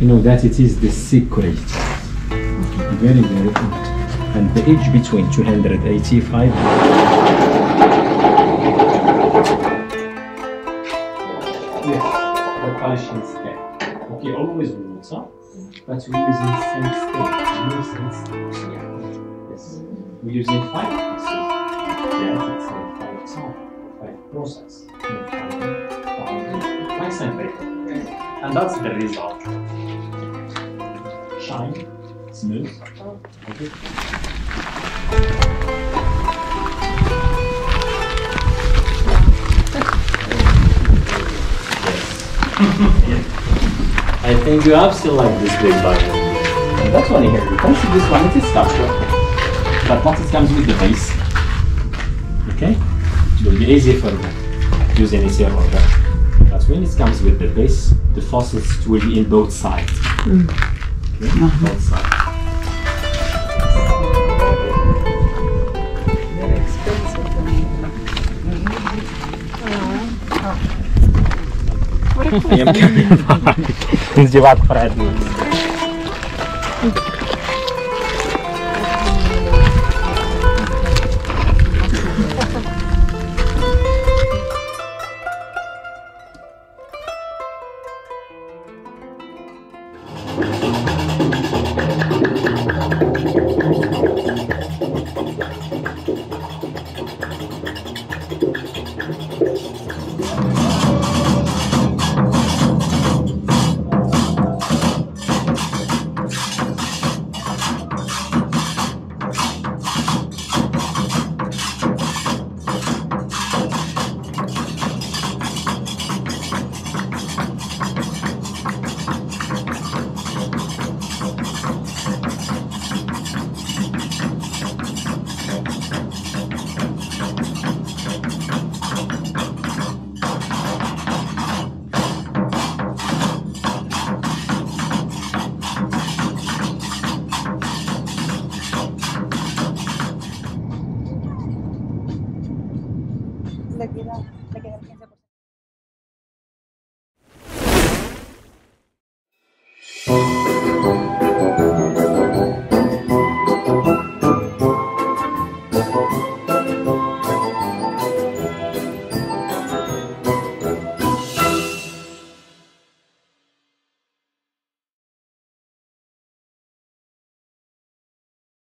you know that it is the secret. Okay. Very, very good. And the age between 285. Okay, always water, but we're using sandstone. Yeah. Yes. We're using 5 pieces. Yes, it's 5 process. 5 centimeters. And that's the result. Shine, smooth. Okay. Yeah. I think you have still like this big bottle. And that's one here. You can see this one, it is structured. But once it comes with the base, okay? It will be easy for using it here or that. But when it comes with the base, the faucets will be in both sides. Mm. Okay? Mm-hmm. Both sides. Very expensive. Mm-hmm. Oh. I am coming back. It's the bad bread. Like that.